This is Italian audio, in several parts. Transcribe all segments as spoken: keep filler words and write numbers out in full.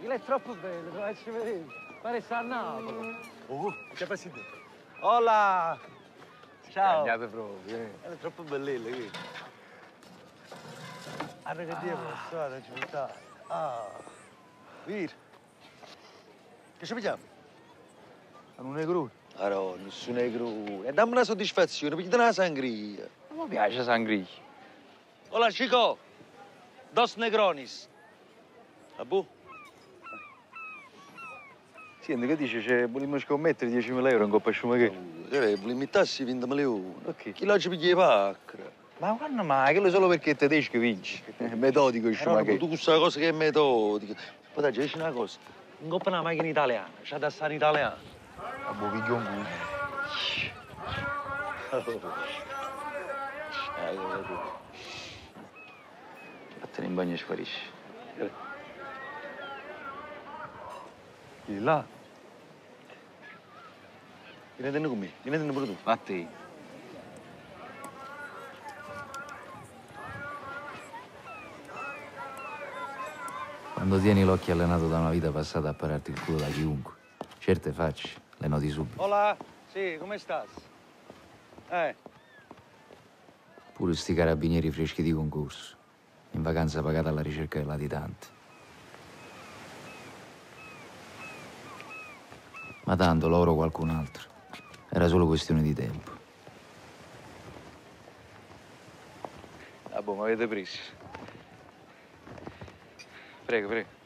Lì è troppo bello, dovessi vedere. Pare sta a Napoli. Oh, che passi tu? Hola! Ciao! Cagnate proprio, eh. È troppo bellello qui. Guarda che Dio, professore, non ci può stare. Ah! Vir! Che ci vediamo? Non è crudo. Ah no, nessuno è crudo. E dammi una soddisfazione, perché una sangria. Non mi piace sangria. Hola, Chico! Dos Negronis. Ah, boh? Senti, che dici? C'è volevo scommettere diecimila euro in Coppa Schumacher. Direi, volevo immettersi ventimila euro. Perché? Chi l'oggi piglia le pacche? Ma quando mai? Quello solo perché il tedesco vince. È metodico il Schumacher. Tu questa cosa che è metodica. Poi dai, dici una cosa. In Coppa una macchina italiana. C'è da stare in italiano. Ah, boh, piglio un culo. Vattene in bagno e sparisci. Vieni là. Vieni dentro con me, vieni dentro pure tu. Vattene. Quando tieni l'occhio allenato da una vita passata a pararti il culo da chiunque, certe facce le noti subito. Hola, sì, come stas? Eh. Pure sti carabinieri freschi di concorso. In vacanza pagata alla ricerca del latitante. Ma tanto loro o qualcun altro. Era solo questione di tempo. Ah boh, mi avete preso. Prego, prego.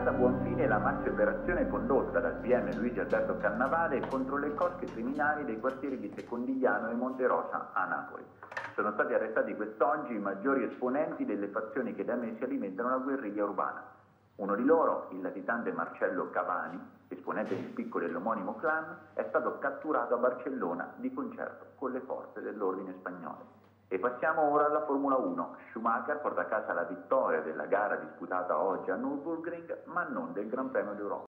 A buon fine la mancia operazione condotta dal P M Luigi Alberto Cannavale contro le cosche criminali dei quartieri di Secondigliano e Monte Rosa a Napoli. Sono stati arrestati quest'oggi i maggiori esponenti delle fazioni che da mesi alimentano la guerriglia urbana. Uno di loro, il latitante Marcello Cavani, esponente di spicco dell'omonimo clan, è stato catturato a Barcellona di concerto con le forze dell'ordine spagnole. E passiamo ora alla Formula uno. Schumacher porta a casa la vittoria della gara disputata oggi a Nürburgring, ma non del Gran Premio d'Europa.